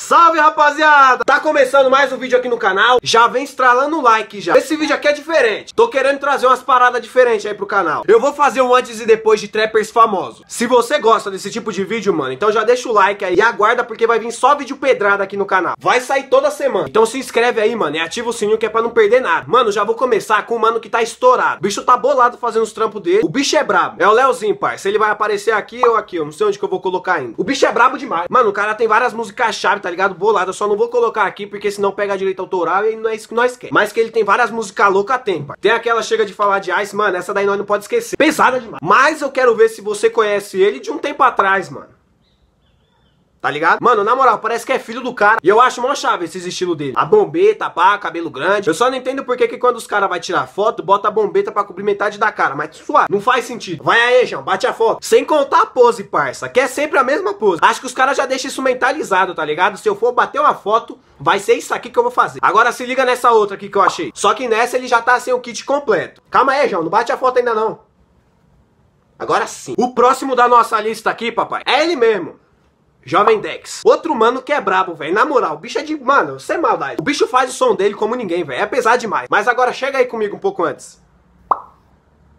Salve, rapaziada! Tá começando mais um vídeo aqui no canal. Já vem estralando o like já. Esse vídeo aqui é diferente. Tô querendo trazer umas paradas diferentes aí pro canal. Eu vou fazer um antes e depois de trappers famosos. Se você gosta desse tipo de vídeo, mano, então já deixa o like aí e aguarda, porque vai vir só vídeo pedrada aqui no canal. Vai sair toda semana. Então se inscreve aí, mano, e ativa o sininho que é pra não perder nada. Mano, já vou começar com o mano que tá estourado. O bicho tá bolado fazendo os trampos dele. O bicho é brabo. É o Leozin, parça. Ele vai aparecer aqui ou aqui. Eu não sei onde que eu vou colocar ainda. O bicho é brabo demais. Mano, o cara tem várias músicas chave, tá ligado? Bolada, eu só não vou colocar aqui porque senão pega a direita autoral e não é isso que nós queremos. Mas que ele tem várias músicas loucas, tem, pai. Tem aquela Chega de Falar de Ice, mano, essa daí nós não pode esquecer. Pesada demais. Mas eu quero ver se você conhece ele de um tempo atrás, mano. Tá ligado? Mano, na moral, parece que é filho do cara. E eu acho mó chave esses estilos dele. A bombeta, pá, cabelo grande. Eu só não entendo por que quando os caras vão tirar foto, bota a bombeta pra cobrir metade da cara. Mas suave, não faz sentido. Vai aí, João, bate a foto. Sem contar a pose, parça, que é sempre a mesma pose. Acho que os caras já deixam isso mentalizado, tá ligado? Se eu for bater uma foto, vai ser isso aqui que eu vou fazer. Agora se liga nessa outra aqui que eu achei. Só que nessa ele já tá sem o kit completo. Calma aí, João, não bate a foto ainda não. Agora sim. O próximo da nossa lista aqui, papai, é ele mesmo. Jovem Dex. Outro mano que é brabo, velho. Na moral, o bicho é de... Mano, sem maldade. O bicho faz o som dele como ninguém, velho. É pesado demais. Mas agora chega aí comigo um pouco antes.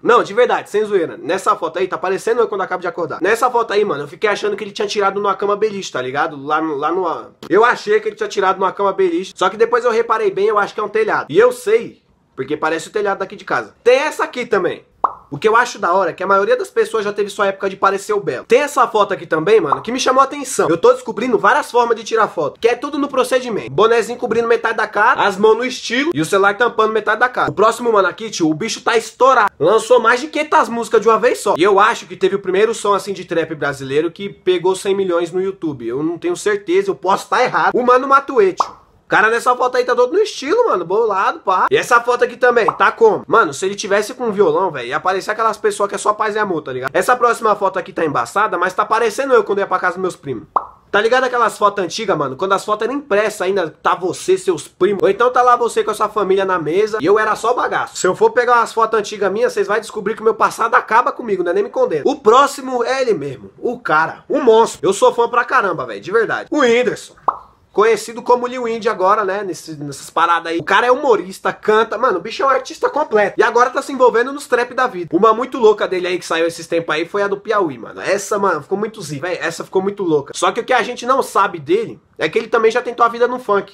Não, de verdade, sem zoeira. Nessa foto aí, tá parecendo eu quando acabo de acordar. Nessa foto aí, mano, eu fiquei achando que ele tinha tirado numa cama beliche, tá ligado? Lá no... Eu achei que ele tinha tirado numa cama beliche. Só que depois eu reparei bem, eu acho que é um telhado. E eu sei, porque parece o telhado daqui de casa. Tem essa aqui também. O que eu acho da hora é que a maioria das pessoas já teve sua época de parecer o belo. Tem essa foto aqui também, mano, que me chamou a atenção. Eu tô descobrindo várias formas de tirar foto, que é tudo no procedimento. Bonézinho cobrindo metade da cara, as mãos no estilo e o celular tampando metade da cara. O próximo, mano, aqui, tio, o bicho tá estourado. Lançou mais de 500 músicas de uma vez só. E eu acho que teve o primeiro som, assim, de trap brasileiro que pegou 100 milhões no YouTube. Eu não tenho certeza, eu posso estar errado. O mano Matuete. O cara nessa foto aí tá todo no estilo, mano, bolado, pá. E essa foto aqui também, tá como? Mano, se ele tivesse com um violão, velho, ia aparecer aquelas pessoas que é só paz e amor, tá ligado? Essa próxima foto aqui tá embaçada, mas tá parecendo eu quando ia pra casa dos meus primos. Tá ligado aquelas fotos antigas, mano? Quando as fotos eram impressas ainda, tá você, seus primos. Ou então tá lá você com a sua família na mesa e eu era só bagaço. Se eu for pegar umas fotos antigas minhas, vocês vão descobrir que o meu passado acaba comigo, né? Nem me condena. O próximo é ele mesmo, o cara, o monstro. Eu sou fã pra caramba, velho, de verdade. O Whindersson. Conhecido como Lee Wind agora, né, nessas paradas aí. O cara é humorista, canta, mano, o bicho é um artista completo. E agora tá se envolvendo nos trap da vida. Uma muito louca dele aí que saiu esses tempos aí foi a do Piauí, mano. Essa, mano, ficou muito zica, velho, essa ficou muito louca. Só que o que a gente não sabe dele é que ele também já tentou a vida no funk.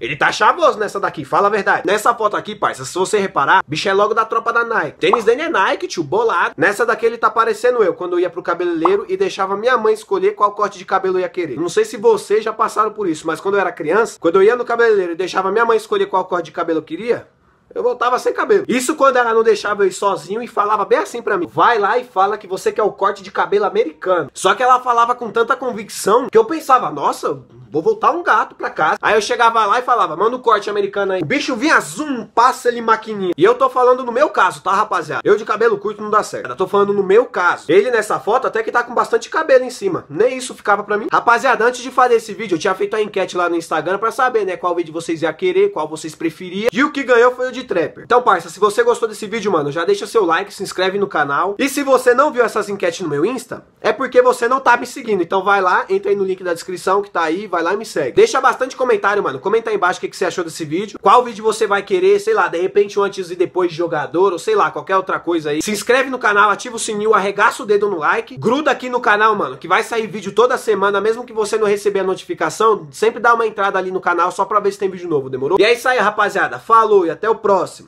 Ele tá chavoso nessa daqui, fala a verdade. Nessa foto aqui, parça, se você reparar, bicho é logo da tropa da Nike. Tênis dele é Nike, tio, bolado. Nessa daqui ele tá parecendo eu, quando eu ia pro cabeleireiro e deixava minha mãe escolher qual corte de cabelo eu ia querer. Não sei se vocês já passaram por isso, mas quando eu era criança, quando eu ia no cabeleireiro e deixava minha mãe escolher qual corte de cabelo eu queria, eu voltava sem cabelo. Isso quando ela não deixava eu ir sozinho e falava bem assim pra mim: vai lá e fala que você quer o corte de cabelo americano. Só que ela falava com tanta convicção que eu pensava, nossa, vou voltar um gato pra casa. Aí eu chegava lá e falava, manda o corte americano aí. O bicho vinha zoom, passa ele maquininha. E eu tô falando no meu caso, tá, rapaziada? Eu de cabelo curto não dá certo. Eu tô falando no meu caso. Ele nessa foto até que tá com bastante cabelo em cima. Nem isso ficava pra mim. Rapaziada, antes de fazer esse vídeo, eu tinha feito a enquete lá no Instagram pra saber, né, qual vídeo vocês iam querer, qual vocês preferiam. E o que ganhou foi o de trapper. Então, parça, se você gostou desse vídeo, mano, já deixa seu like, se inscreve no canal. E se você não viu essas enquetes no meu Insta, é porque você não tá me seguindo. Então vai lá, entra aí no link da descrição que tá aí, vai lá e me segue. Deixa bastante comentário, mano. Comenta aí embaixo o que você achou desse vídeo. Qual vídeo você vai querer, sei lá, de repente um antes e depois de jogador, ou sei lá, qualquer outra coisa aí. Se inscreve no canal, ativa o sininho, arregaça o dedo no like. Gruda aqui no canal, mano, que vai sair vídeo toda semana, mesmo que você não receber a notificação, sempre dá uma entrada ali no canal só pra ver se tem vídeo novo, demorou? E é isso aí, rapaziada. Falou e até o próximo.